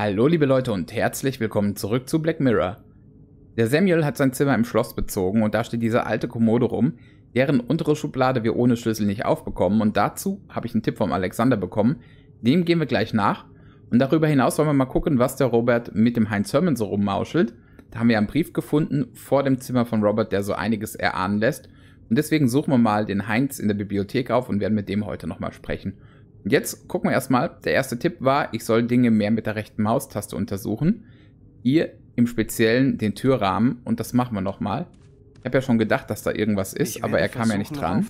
Hallo liebe Leute und herzlich willkommen zurück zu Black Mirror. Der Samuel hat sein Zimmer im Schloss bezogen und da steht diese alte Kommode rum, deren untere Schublade wir ohne Schlüssel nicht aufbekommen, und dazu habe ich einen Tipp vom Alexander bekommen, dem gehen wir gleich nach, und darüber hinaus wollen wir mal gucken, was der Robert mit dem Heinz Hermann so rummauschelt. Da haben wir einen Brief gefunden vor dem Zimmer von Robert, der so einiges erahnen lässt, und deswegen suchen wir mal den Heinz in der Bibliothek auf und werden mit dem heute nochmal sprechen. Und jetzt gucken wir erstmal, der erste Tipp war, ich soll Dinge mehr mit der rechten Maustaste untersuchen, hier im Speziellen den Türrahmen, und das machen wir nochmal. Ich habe ja schon gedacht, dass da irgendwas ist, aber er kam ja nicht dran.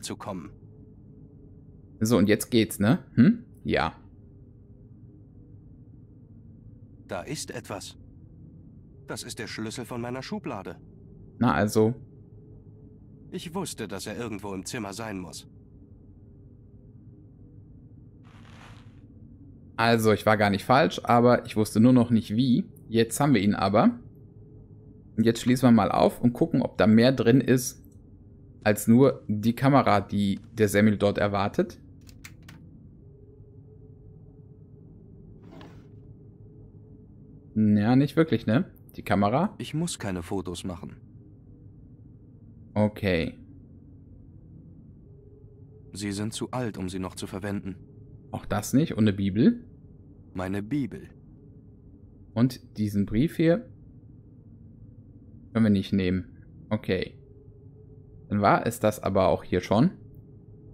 So, und jetzt geht's, ne? Hm? Ja. Da ist etwas. Das ist der Schlüssel von meiner Schublade. Na also. Ich wusste, dass er irgendwo im Zimmer sein muss. Also, ich war gar nicht falsch, aber ich wusste nur noch nicht wie. Jetzt haben wir ihn aber. Und jetzt schließen wir mal auf und gucken, ob da mehr drin ist, als nur die Kamera, die der Samuel dort erwartet. Ja, nicht wirklich, ne? Die Kamera. Ich muss keine Fotos machen. Okay. Sie sind zu alt, um sie noch zu verwenden. Auch das nicht? Und eine Bibel? Meine Bibel. Und diesen Brief hier können wir nicht nehmen. Okay. Dann war es das aber auch hier schon.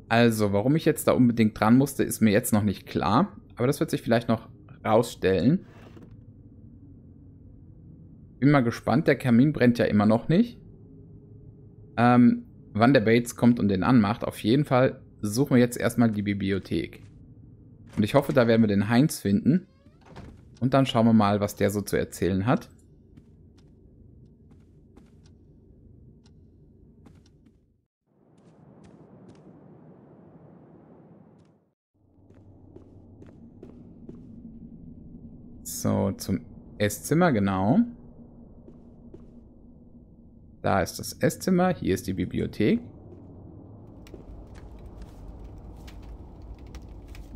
Also, warum ich jetzt da unbedingt dran musste, ist mir jetzt noch nicht klar. Aber das wird sich vielleicht noch rausstellen. Bin mal gespannt, der Kamin brennt ja immer noch nicht. Wann der Bates kommt und den anmacht, auf jeden Fall suchen wir jetzt erstmal die Bibliothek. Und ich hoffe, da werden wir den Heinz finden. Und dann schauen wir mal, was der so zu erzählen hat. So, zum Esszimmer, genau. Da ist das Esszimmer, hier ist die Bibliothek.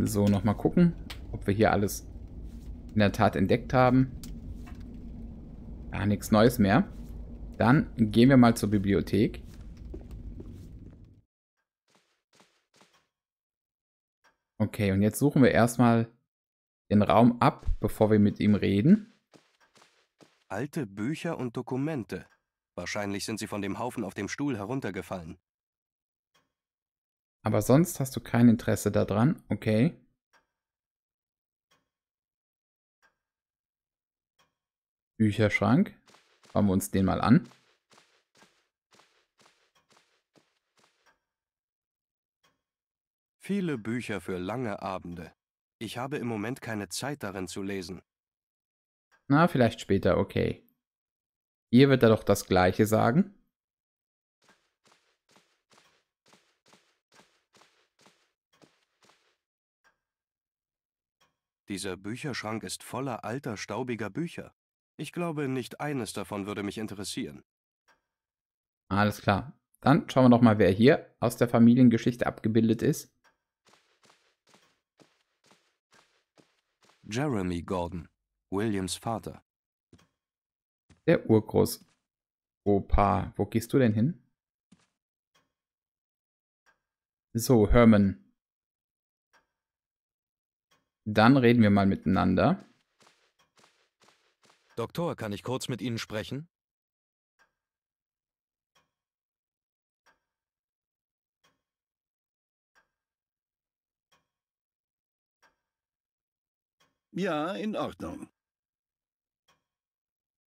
So, nochmal gucken, ob wir hier alles in der Tat entdeckt haben. Ja, nichts Neues mehr. Dann gehen wir mal zur Bibliothek. Okay, und jetzt suchen wir erstmal den Raum ab, bevor wir mit ihm reden. Alte Bücher und Dokumente. Wahrscheinlich sind sie von dem Haufen auf dem Stuhl heruntergefallen. Aber sonst hast du kein Interesse daran, okay. Bücherschrank. Schauen wir uns den mal an. Viele Bücher für lange Abende. Ich habe im Moment keine Zeit darin zu lesen. Na, vielleicht später, okay. Hier wird er doch das Gleiche sagen. Dieser Bücherschrank ist voller alter, staubiger Bücher. Ich glaube, nicht eines davon würde mich interessieren. Alles klar. Dann schauen wir doch mal, wer hier aus der Familiengeschichte abgebildet ist. Jeremy Gordon, Williams Vater. Der Urgroßopa. Wo gehst du denn hin? So, Hermann. Dann reden wir mal miteinander. Doktor, kann ich kurz mit Ihnen sprechen? Ja, in Ordnung.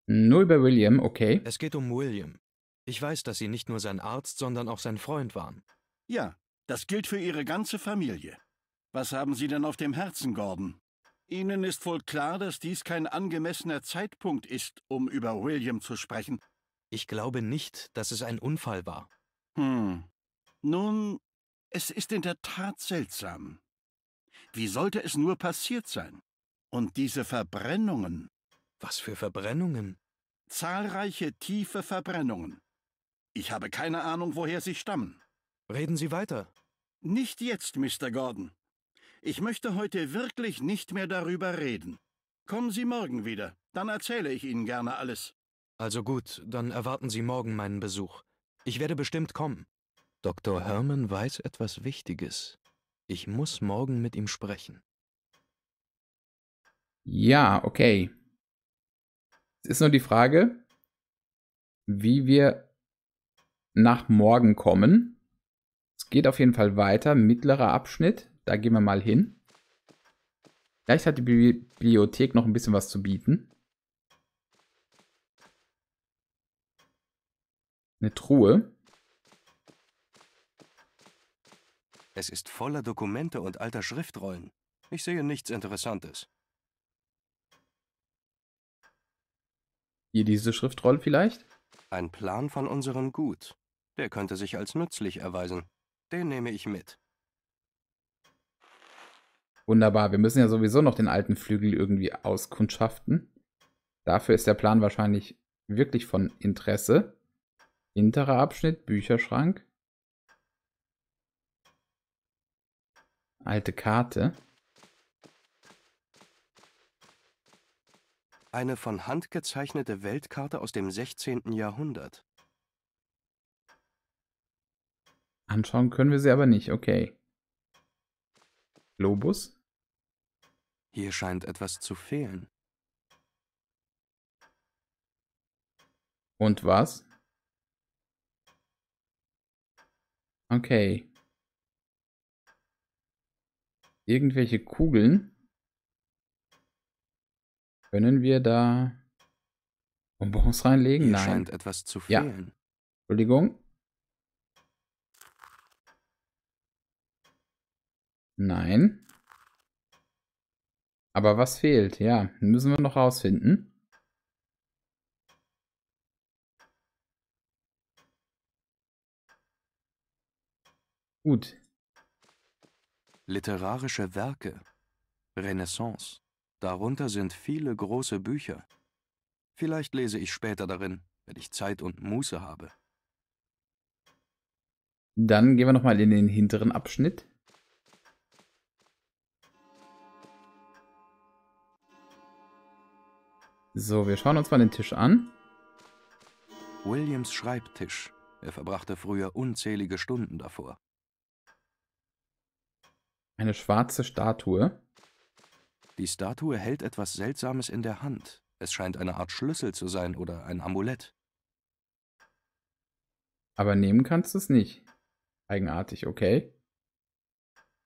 Nur über William, okay. Es geht um William. Ich weiß, dass Sie nicht nur sein Arzt, sondern auch sein Freund waren. Ja, das gilt für Ihre ganze Familie. Was haben Sie denn auf dem Herzen, Gordon? Ihnen ist wohl klar, dass dies kein angemessener Zeitpunkt ist, um über William zu sprechen. Ich glaube nicht, dass es ein Unfall war. Nun, es ist in der Tat seltsam. Wie sollte es nur passiert sein? Und diese Verbrennungen... Was für Verbrennungen? Zahlreiche tiefe Verbrennungen. Ich habe keine Ahnung, woher sie stammen. Reden Sie weiter. Nicht jetzt, Mr. Gordon. Ich möchte heute wirklich nicht mehr darüber reden. Kommen Sie morgen wieder, dann erzähle ich Ihnen gerne alles. Also gut, dann erwarten Sie morgen meinen Besuch. Ich werde bestimmt kommen. Dr. Hermann weiß etwas Wichtiges. Ich muss morgen mit ihm sprechen. Ja, okay. Es ist nur die Frage, wie wir nach morgen kommen. Es geht auf jeden Fall weiter. Mittlerer Abschnitt. Da gehen wir mal hin. Vielleicht hat die Bibliothek noch ein bisschen was zu bieten. Eine Truhe. Es ist voller Dokumente und alter Schriftrollen. Ich sehe nichts Interessantes. Hier diese Schriftrolle vielleicht? Ein Plan von unserem Gut. Der könnte sich als nützlich erweisen. Den nehme ich mit. Wunderbar, wir müssen ja sowieso noch den alten Flügel irgendwie auskundschaften. Dafür ist der Plan wahrscheinlich wirklich von Interesse. Hinterer Abschnitt, Bücherschrank. Alte Karte. Eine von Hand gezeichnete Weltkarte aus dem 16. Jahrhundert. Anschauen können wir sie aber nicht, okay. Globus? Hier scheint etwas zu fehlen. Und was? Okay. Irgendwelche Kugeln. Können wir da Bonbons reinlegen? Hier scheint etwas zu fehlen. Ja. Entschuldigung. Nein. Aber was fehlt? Ja, müssen wir noch rausfinden. Gut. Literarische Werke. Renaissance. Darunter sind viele große Bücher. Vielleicht lese ich später darin, wenn ich Zeit und Muße habe. Dann gehen wir nochmal in den hinteren Abschnitt. So, wir schauen uns mal den Tisch an. Williams Schreibtisch. Er verbrachte früher unzählige Stunden davor. Eine schwarze Statue. Die Statue hält etwas Seltsames in der Hand. Es scheint eine Art Schlüssel zu sein oder ein Amulett. Aber nehmen kannst du es nicht. Eigenartig, okay.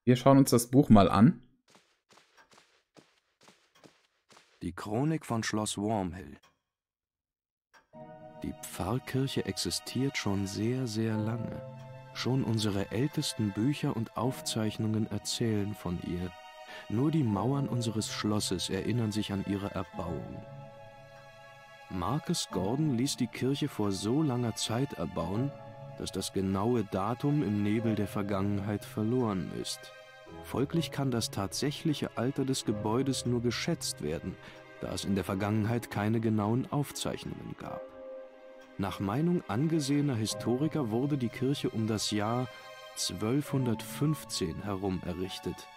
Wir schauen uns das Buch mal an. Die Chronik von Schloss Warmhill. Die Pfarrkirche existiert schon sehr, sehr lange. Schon unsere ältesten Bücher und Aufzeichnungen erzählen von ihr. Nur die Mauern unseres Schlosses erinnern sich an ihre Erbauung. Markus Gordon ließ die Kirche vor so langer Zeit erbauen, dass das genaue Datum im Nebel der Vergangenheit verloren ist. Folglich kann das tatsächliche Alter des Gebäudes nur geschätzt werden, da es in der Vergangenheit keine genauen Aufzeichnungen gab. Nach Meinung angesehener Historiker wurde die Kirche um das Jahr 1215 herum errichtet.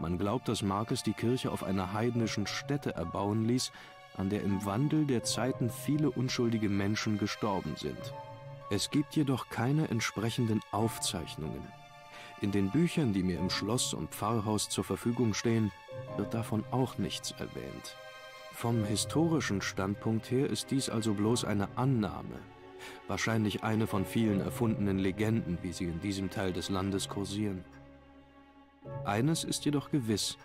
Man glaubt, dass Markus die Kirche auf einer heidnischen Stätte erbauen ließ, an der im Wandel der Zeiten viele unschuldige Menschen gestorben sind. Es gibt jedoch keine entsprechenden Aufzeichnungen. In den Büchern, die mir im Schloss und Pfarrhaus zur Verfügung stehen, wird davon auch nichts erwähnt. Vom historischen Standpunkt her ist dies also bloß eine Annahme. Wahrscheinlich eine von vielen erfundenen Legenden, wie sie in diesem Teil des Landes kursieren. Eines ist jedoch gewiss,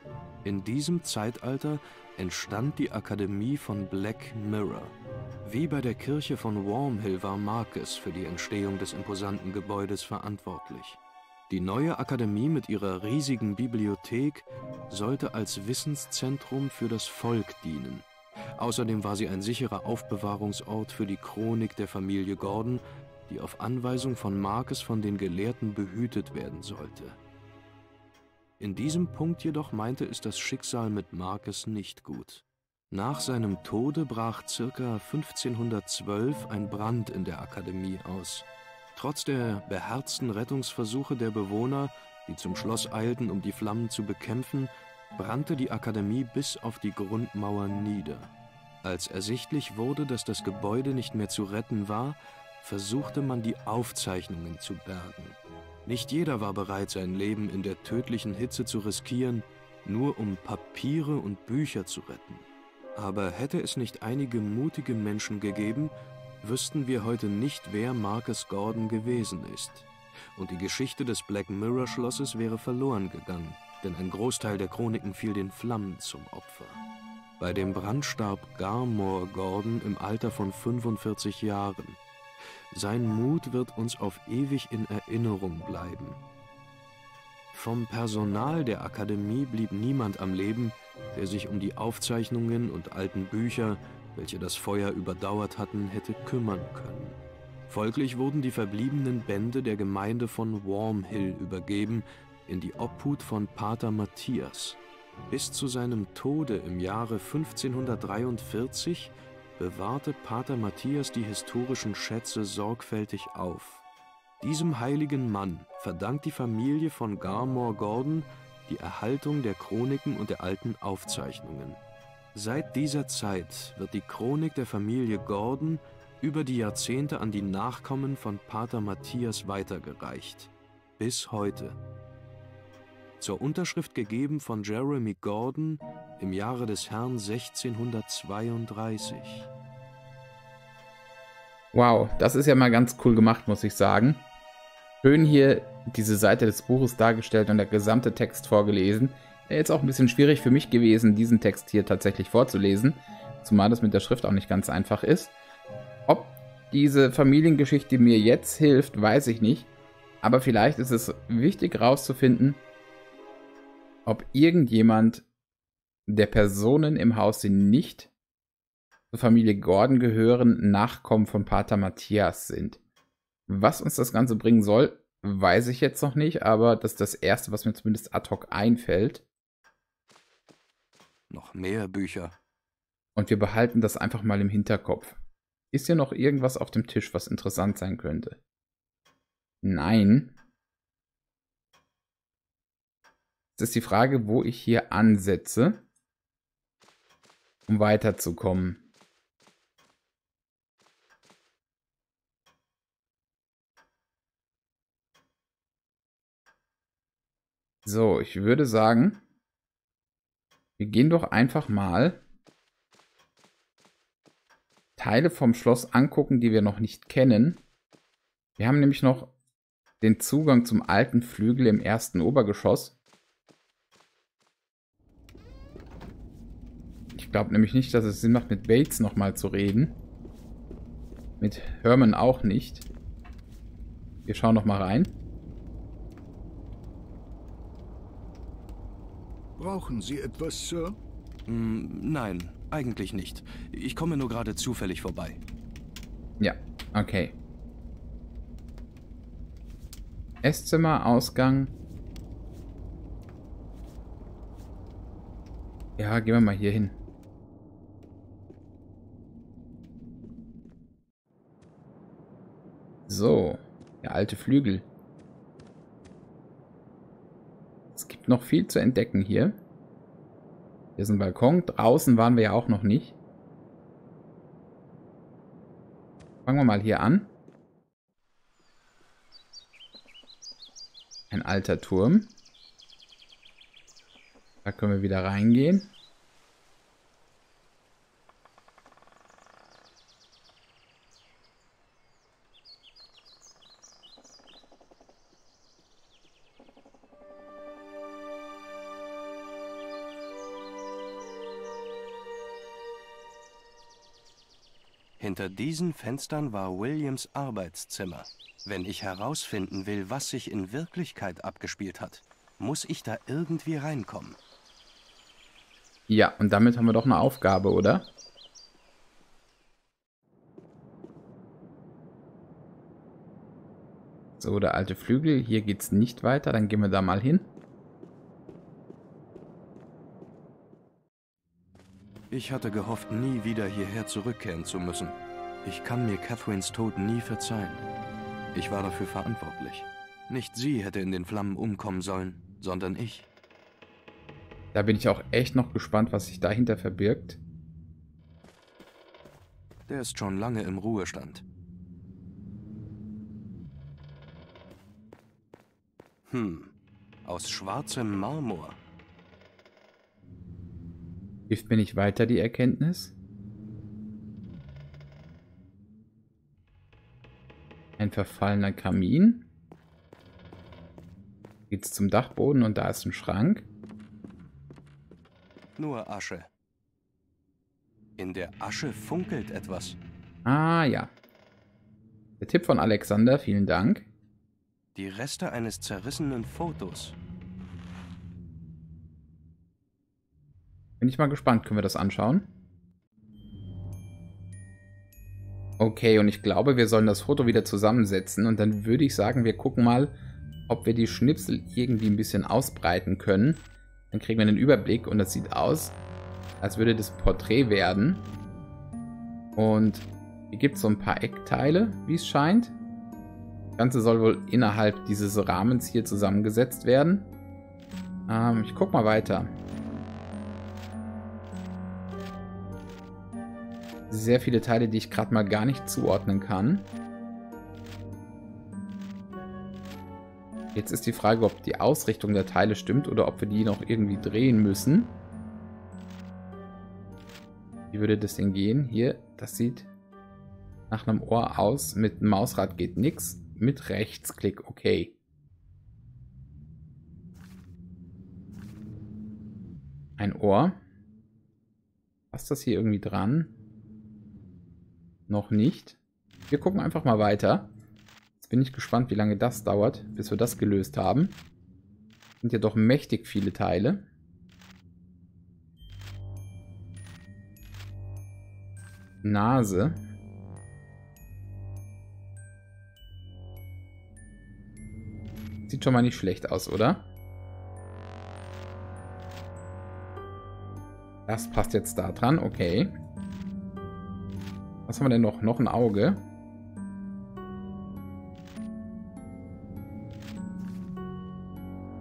in diesem Zeitalter entstand die Akademie von Black Mirror. Wie bei der Kirche von Warmhill war Markus für die Entstehung des imposanten Gebäudes verantwortlich. Die neue Akademie mit ihrer riesigen Bibliothek sollte als Wissenszentrum für das Volk dienen. Außerdem war sie ein sicherer Aufbewahrungsort für die Chronik der Familie Gordon, die auf Anweisung von Markus von den Gelehrten behütet werden sollte. In diesem Punkt jedoch meinte es das Schicksal mit Markus nicht gut. Nach seinem Tode brach ca. 1512 ein Brand in der Akademie aus. Trotz der beherzten Rettungsversuche der Bewohner, die zum Schloss eilten, um die Flammen zu bekämpfen, brannte die Akademie bis auf die Grundmauern nieder. Als ersichtlich wurde, dass das Gebäude nicht mehr zu retten war, versuchte man, die Aufzeichnungen zu bergen. Nicht jeder war bereit, sein Leben in der tödlichen Hitze zu riskieren, nur um Papiere und Bücher zu retten. Aber hätte es nicht einige mutige Menschen gegeben, wüssten wir heute nicht, wer Markus Gordon gewesen ist. Und die Geschichte des Black Mirror Schlosses wäre verloren gegangen, denn ein Großteil der Chroniken fiel den Flammen zum Opfer. Bei dem Brand starb Gamor Gordon im Alter von 45 Jahren. Sein Mut wird uns auf ewig in Erinnerung bleiben. Vom Personal der Akademie blieb niemand am Leben, der sich um die Aufzeichnungen und alten Bücher, welche das Feuer überdauert hatten, hätte kümmern können. Folglich wurden die verbliebenen Bände der Gemeinde von Warmhill übergeben, in die Obhut von Pater Matthias. Bis zu seinem Tode im Jahre 1543 bewahrte Pater Matthias die historischen Schätze sorgfältig auf. Diesem heiligen Mann verdankt die Familie von Gamor Gordon die Erhaltung der Chroniken und der alten Aufzeichnungen. Seit dieser Zeit wird die Chronik der Familie Gordon über die Jahrzehnte an die Nachkommen von Pater Matthias weitergereicht. Bis heute. Zur Unterschrift gegeben von Jeremy Gordon im Jahre des Herrn 1632. Wow, das ist ja mal ganz cool gemacht, muss ich sagen. Schön hier diese Seite des Buches dargestellt und der gesamte Text vorgelesen. Er ist auch ein bisschen schwierig für mich gewesen, diesen Text hier tatsächlich vorzulesen, zumal das mit der Schrift auch nicht ganz einfach ist. Ob diese Familiengeschichte mir jetzt hilft, weiß ich nicht, aber vielleicht ist es wichtig herauszufinden, ob irgendjemand der Personen im Haus, die nicht zur Familie Gordon gehören, Nachkommen von Pater Matthias sind. Was uns das Ganze bringen soll, weiß ich jetzt noch nicht, aber das ist das Erste, was mir zumindest ad hoc einfällt. Noch mehr Bücher. Und wir behalten das einfach mal im Hinterkopf. Ist hier noch irgendwas auf dem Tisch, was interessant sein könnte? Nein. Jetzt ist die Frage, wo ich hier ansetze, um weiterzukommen. So, ich würde sagen, wir gehen doch einfach mal Teile vom Schloss angucken, die wir noch nicht kennen. Wir haben nämlich noch den Zugang zum alten Flügel im ersten Obergeschoss. Ich glaube nämlich nicht, dass es Sinn macht, mit Bates nochmal zu reden. Mit Hermann auch nicht. Wir schauen nochmal rein. Brauchen Sie etwas, Sir? Nein, eigentlich nicht. Ich komme nur gerade zufällig vorbei. Ja, okay. Esszimmer, Ausgang. Ja, gehen wir mal hier hin. So, der alte Flügel. Es gibt noch viel zu entdecken hier. Hier ist ein Balkon. Draußen waren wir ja auch noch nicht. Fangen wir mal hier an. Ein alter Turm. Da können wir wieder reingehen. Hinter diesen Fenstern war Williams Arbeitszimmer. Wenn ich herausfinden will, was sich in Wirklichkeit abgespielt hat, muss ich da irgendwie reinkommen. Ja, und damit haben wir doch eine Aufgabe, oder? So, der alte Flügel. Hier geht's nicht weiter. Dann gehen wir da mal hin. Ich hatte gehofft, nie wieder hierher zurückkehren zu müssen. Ich kann mir Catherines Tod nie verzeihen. Ich war dafür verantwortlich. Nicht sie hätte in den Flammen umkommen sollen, sondern ich. Da bin ich auch echt noch gespannt, was sich dahinter verbirgt. Der ist schon lange im Ruhestand. Aus schwarzem Marmor. Hilft mir nicht weiter die Erkenntnis? Ein verfallener Kamin. Geht's zum Dachboden und da ist ein Schrank. Nur Asche. In der Asche funkelt etwas. Ah ja. Der Tipp von Alexander, vielen Dank. Die Reste eines zerrissenen Fotos. Bin ich mal gespannt, können wir das anschauen? Okay, und ich glaube, wir sollen das Foto wieder zusammensetzen und dann würde ich sagen, wir gucken mal, ob wir die Schnipsel irgendwie ein bisschen ausbreiten können. Dann kriegen wir einen Überblick und das sieht aus, als würde das Porträt werden. Und hier gibt es so ein paar Eckteile, wie es scheint. Das Ganze soll wohl innerhalb dieses Rahmens hier zusammengesetzt werden. Ich guck mal weiter. Sehr viele Teile, die ich gerade mal gar nicht zuordnen kann. Jetzt ist die Frage, ob die Ausrichtung der Teile stimmt oder ob wir die noch irgendwie drehen müssen. Wie würde das denn gehen? Hier, das sieht nach einem Ohr aus. Mit dem Mausrad geht nichts. Mit Rechtsklick, okay. Ein Ohr. Passt das hier irgendwie dran? Noch nicht. Wir gucken einfach mal weiter. Jetzt bin ich gespannt, wie lange das dauert, bis wir das gelöst haben. Sind ja doch mächtig viele Teile. Nase. Sieht schon mal nicht schlecht aus, oder? Das passt jetzt da dran, okay. Was haben wir denn noch? Noch ein Auge.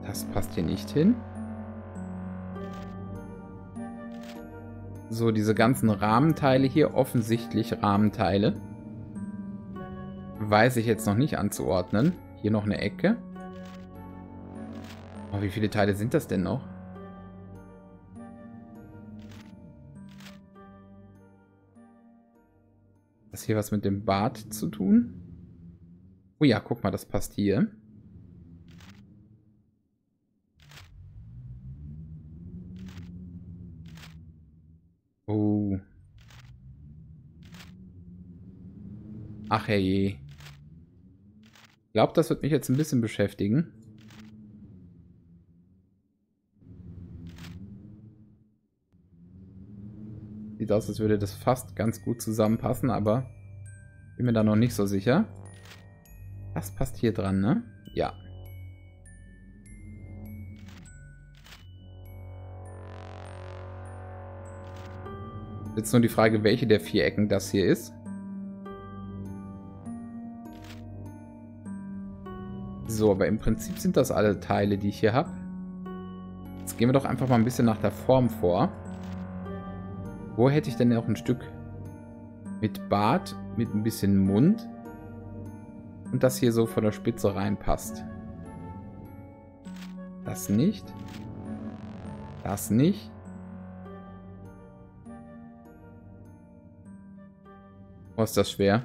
Das passt hier nicht hin. So, diese ganzen Rahmenteile hier, offensichtlich Rahmenteile. Weiß ich jetzt noch nicht anzuordnen. Hier noch eine Ecke. Oh, wie viele Teile sind das denn noch? Hat das hier was mit dem Bart zu tun? Oh ja, guck mal, das passt hier. Oh. Ach herrje. Ich glaube, das wird mich jetzt ein bisschen beschäftigen. Sieht aus, als würde das fast ganz gut zusammenpassen, aber bin mir da noch nicht so sicher. Das passt hier dran, ne? Ja. Jetzt nur die Frage, welche der vier Ecken das hier ist. So, aber im Prinzip sind das alle Teile, die ich hier habe. Jetzt gehen wir doch einfach mal ein bisschen nach der Form vor. Wo hätte ich denn auch ein Stück mit Bart, mit ein bisschen Mund und das hier so von der Spitze reinpasst? Das nicht. Das nicht. Oh, ist das schwer.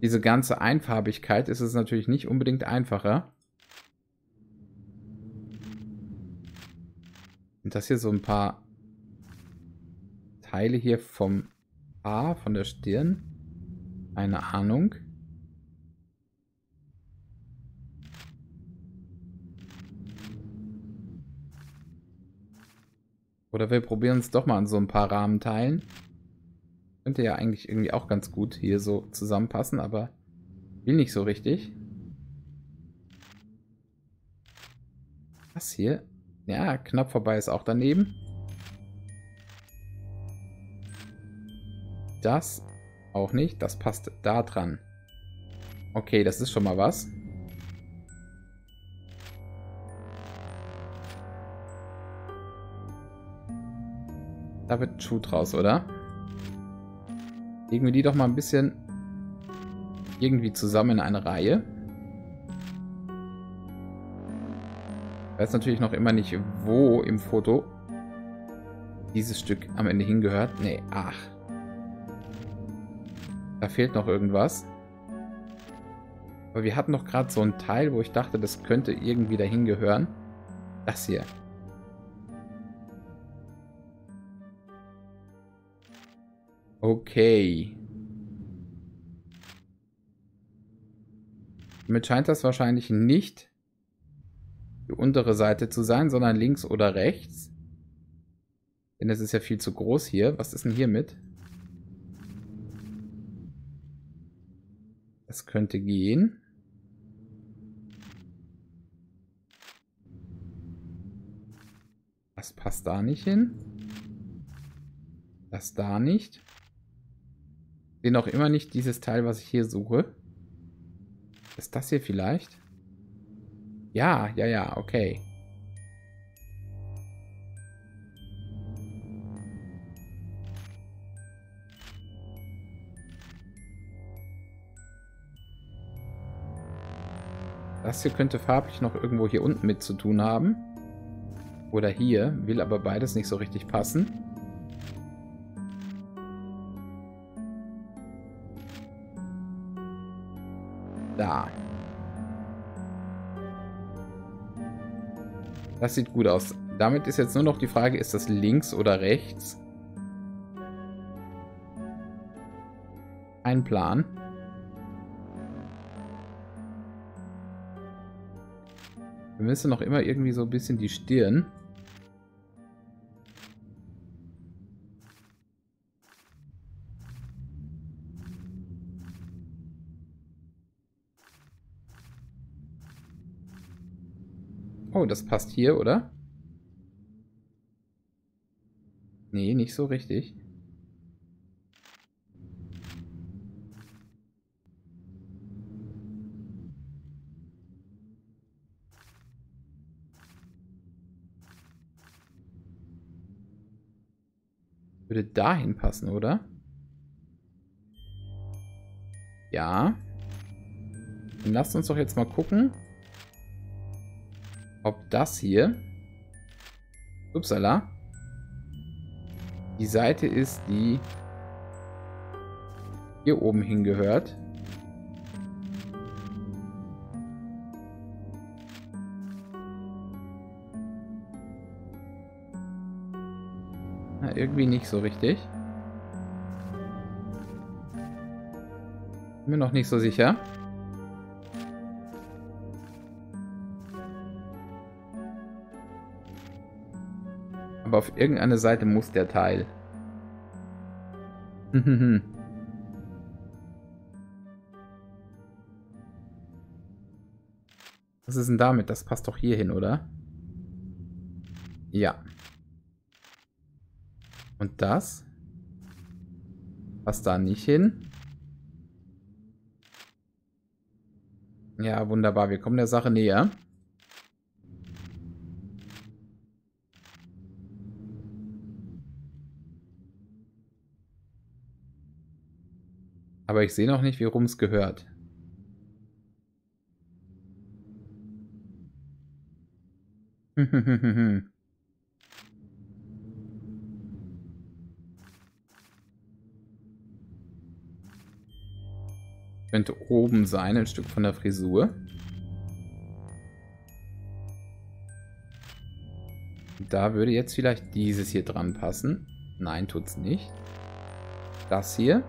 Diese ganze Einfarbigkeit ist es natürlich nicht unbedingt einfacher. Und das hier so ein paar Teile hier vom Haar, von der Stirn. Eine Ahnung. Oder wir probieren es doch mal an so ein paar Rahmenteilen. Könnte ja eigentlich irgendwie auch ganz gut hier so zusammenpassen, aber will nicht so richtig. Das hier. Ja, knapp vorbei ist auch daneben. Das auch nicht. Das passt da dran. Okay, das ist schon mal was. Da wird Schuh draus, oder? Legen wir die doch mal ein bisschen irgendwie zusammen in eine Reihe. Ich weiß natürlich noch immer nicht, wo im Foto dieses Stück am Ende hingehört. Nee, ach. Da fehlt noch irgendwas. Aber wir hatten doch gerade so einen Teil, wo ich dachte, das könnte irgendwie dahin gehören. Das hier. Okay. Damit scheint das wahrscheinlich nicht die untere Seite zu sein, sondern links oder rechts. Denn es ist ja viel zu groß hier. Was ist denn hiermit? Das könnte gehen. Das passt da nicht hin. Das da nicht. Ich sehe noch immer nicht dieses Teil, was ich hier suche. Ist das hier vielleicht? Ja, ja, ja, okay. Das hier könnte farblich noch irgendwo hier unten mit zu tun haben. Oder hier, will aber beides nicht so richtig passen. Da. Das sieht gut aus. Damit ist jetzt nur noch die Frage, ist das links oder rechts? Ein Plan. Wir müssen noch immer irgendwie so ein bisschen die Stirn. Oh, das passt hier, oder? Nee, nicht so richtig. Würde dahin passen, oder? Ja. Dann lasst uns doch jetzt mal gucken, ob das hier, upsala, die Seite ist, die hier oben hingehört. Na, irgendwie nicht so richtig. Bin mir noch nicht so sicher. Aber auf irgendeine Seite muss der Teil. Was ist denn damit? Das passt doch hier hin, oder? Ja. Und das? Passt da nicht hin? Ja, wunderbar. Wir kommen der Sache näher. Aber ich sehe noch nicht, wie rum es gehört. Könnte oben sein, ein Stück von der Frisur. Da würde jetzt vielleicht dieses hier dran passen. Nein, tut's nicht. Das hier.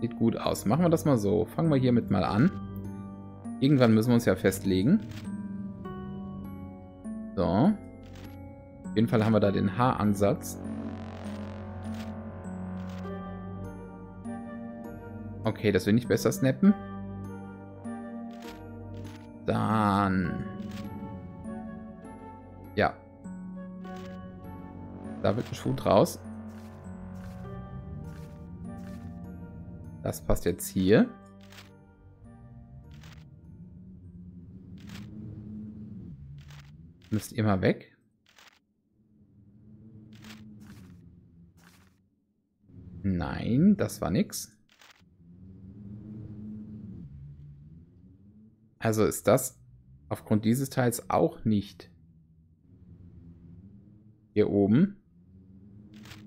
Sieht gut aus. Machen wir das mal so. Fangen wir hiermit mal an. Irgendwann müssen wir uns ja festlegen. So. Auf jeden Fall haben wir da den Haaransatz. Okay, das will nicht besser snappen. Dann. Ja. Da wird ein Schuh draus. Das passt jetzt hier. Müsst ihr mal weg. Nein, das war nix. Also ist das aufgrund dieses Teils auch nicht hier oben.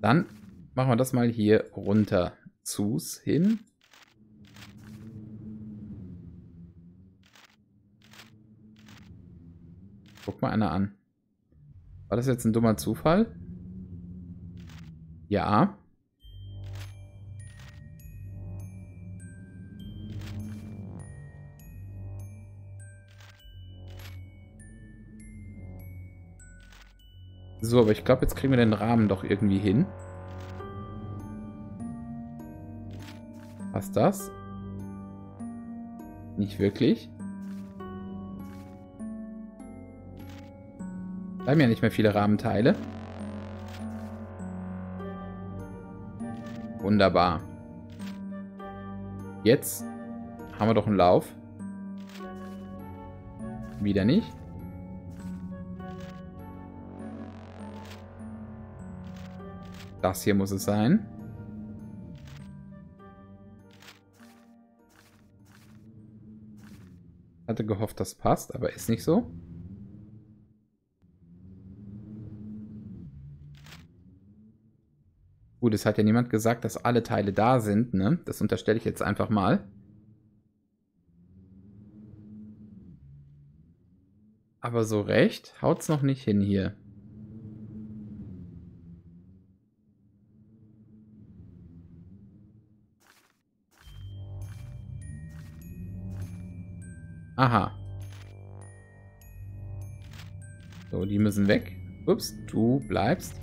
Dann machen wir das mal hier runter zu's hin. Guck mal einer an. War das jetzt ein dummer Zufall? Ja. So, aber ich glaube, jetzt kriegen wir den Rahmen doch irgendwie hin. Passt das? Nicht wirklich. Da haben ja nicht mehr viele Rahmenteile. Wunderbar. Jetzt haben wir doch einen Lauf. Wieder nicht. Das hier muss es sein. Hatte gehofft, das passt, aber ist nicht so. Gut, es hat ja niemand gesagt, dass alle Teile da sind, ne? Das unterstelle ich jetzt einfach mal. Aber so recht haut's noch nicht hin hier. Aha. So, die müssen weg. Ups, du bleibst.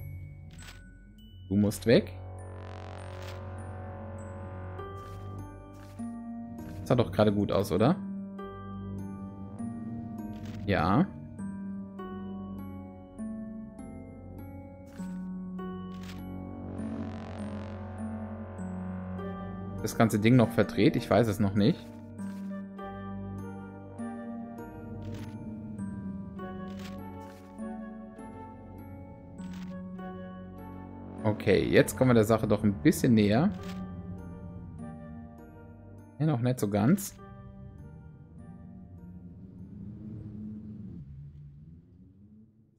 Du musst weg. Das sah doch gerade gut aus, oder? Ja. Das ganze Ding noch verdreht? Ich weiß es noch nicht. Okay, jetzt kommen wir der Sache doch ein bisschen näher. Ja, noch nicht so ganz.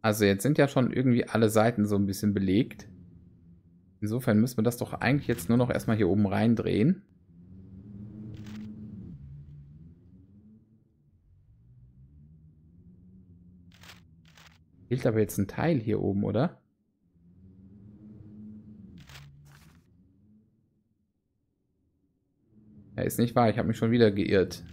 Also jetzt sind ja schon irgendwie alle Seiten so ein bisschen belegt. Insofern müssen wir das doch eigentlich jetzt nur noch erstmal hier oben reindrehen. Fehlt aber jetzt ein Teil hier oben, oder? Ja, ist nicht wahr, ich habe mich schon wieder geirrt.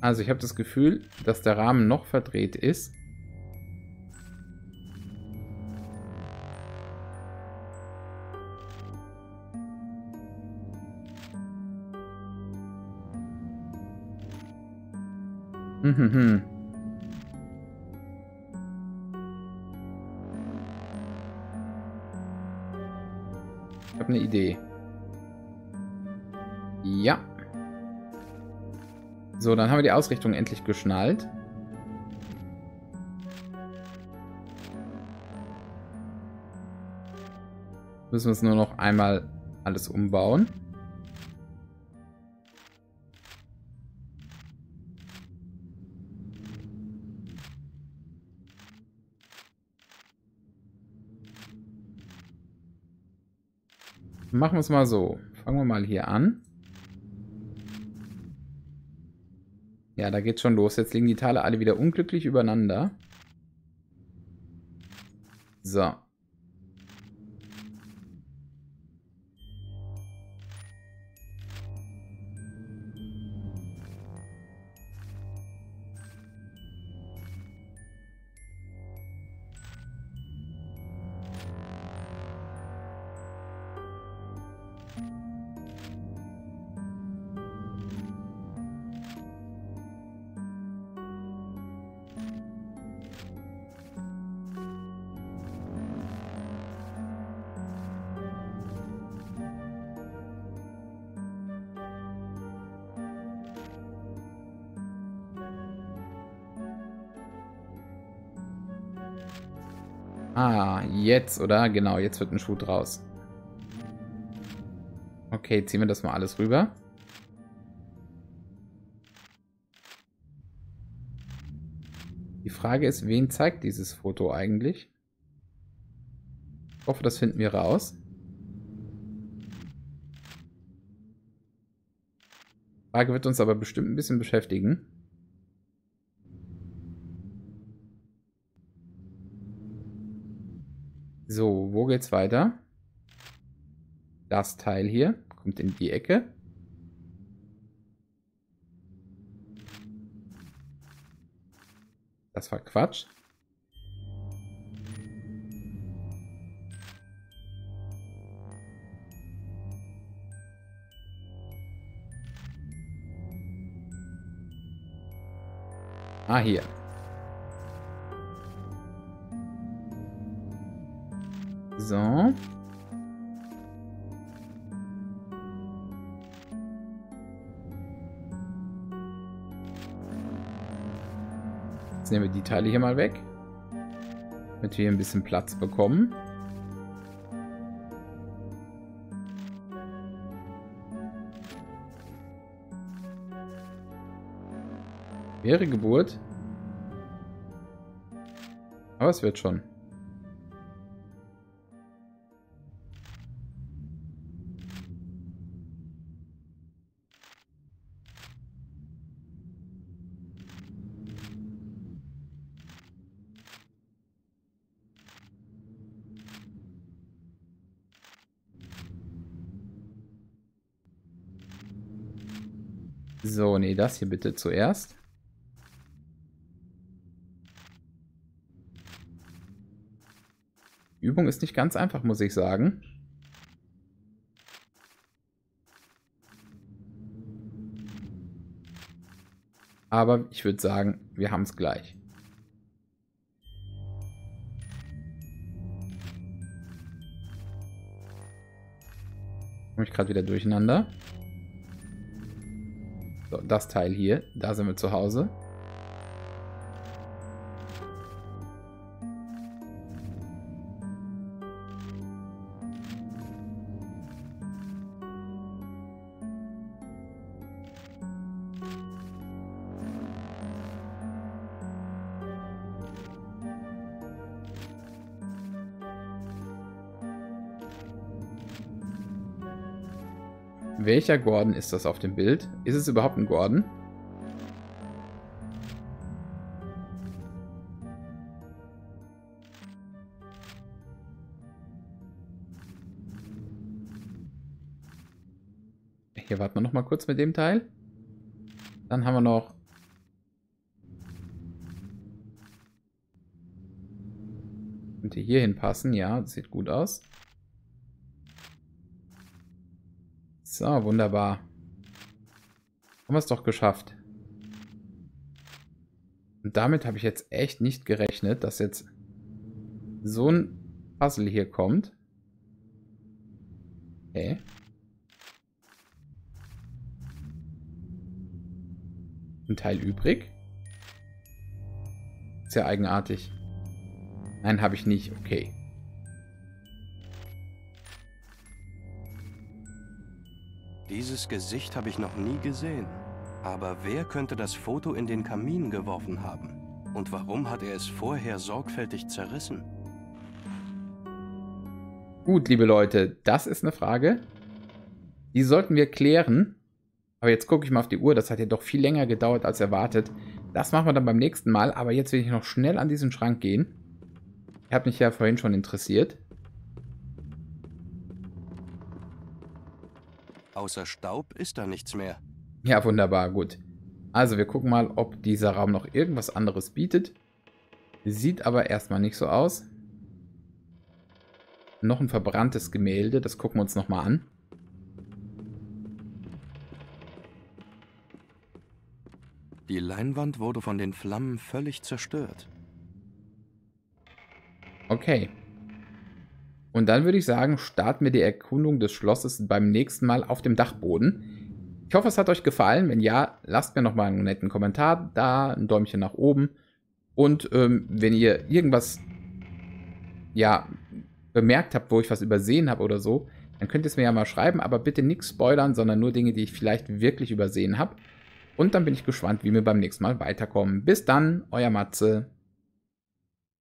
Also ich habe das Gefühl, dass der Rahmen noch verdreht ist. Ich habe eine Idee. Ja. So, dann haben wir die Ausrichtung endlich geschnallt. Müssen wir es nur noch einmal alles umbauen. Machen wir es mal so. Fangen wir mal hier an. Ja, da geht's schon los. Jetzt liegen die Teile alle wieder unglücklich übereinander. So. Ah, jetzt, oder? Genau, jetzt wird ein Schuh draus. Okay, ziehen wir das mal alles rüber. Die Frage ist, wen zeigt dieses Foto eigentlich? Ich hoffe, das finden wir raus. Die Frage wird uns aber bestimmt ein bisschen beschäftigen. So, wo geht's weiter? Das Teil hier kommt in die Ecke. Das war Quatsch. Ah, hier. So. Jetzt nehmen wir die Teile hier mal weg, damit wir hier ein bisschen Platz bekommen. Wäre Geburt. Aber es wird schon. So, nee, das hier bitte zuerst. Die Übung ist nicht ganz einfach, muss ich sagen. Aber ich würde sagen, wir haben es gleich. Komme ich gerade wieder durcheinander. So, das Teil hier, da sind wir zu Hause. Welcher Gordon ist das auf dem Bild? Ist es überhaupt ein Gordon? Hier warten wir noch mal kurz mit dem Teil. Dann haben wir noch... Könnte hier hinpassen, ja, das sieht gut aus. So, wunderbar. Haben wir es doch geschafft. Und damit habe ich jetzt echt nicht gerechnet, dass jetzt so ein Puzzle hier kommt. Okay. Ein Teil übrig. Ist ja eigenartig. Nein, habe ich nicht. Okay. Dieses Gesicht habe ich noch nie gesehen. Aber wer könnte das Foto in den Kamin geworfen haben? Und warum hat er es vorher sorgfältig zerrissen? Gut, liebe Leute, das ist eine Frage. Die sollten wir klären. Aber jetzt gucke ich mal auf die Uhr. Das hat ja doch viel länger gedauert als erwartet. Das machen wir dann beim nächsten Mal. Aber jetzt will ich noch schnell an diesen Schrank gehen. Er hat mich ja vorhin schon interessiert. Außer Staub ist da nichts mehr. Ja, wunderbar, gut. Also wir gucken mal, ob dieser Raum noch irgendwas anderes bietet. Sieht aber erstmal nicht so aus. Noch ein verbranntes Gemälde, das gucken wir uns nochmal an. Die Leinwand wurde von den Flammen völlig zerstört. Okay. Und dann würde ich sagen, starten wir die Erkundung des Schlosses beim nächsten Mal auf dem Dachboden. Ich hoffe, es hat euch gefallen. Wenn ja, lasst mir nochmal einen netten Kommentar da, ein Däumchen nach oben. Und wenn ihr irgendwas ja, bemerkt habt, wo ich was übersehen habe oder so, dann könnt ihr es mir ja mal schreiben, aber bitte nichts spoilern, sondern nur Dinge, die ich vielleicht wirklich übersehen habe. Und dann bin ich gespannt, wie wir beim nächsten Mal weiterkommen. Bis dann, euer Matze.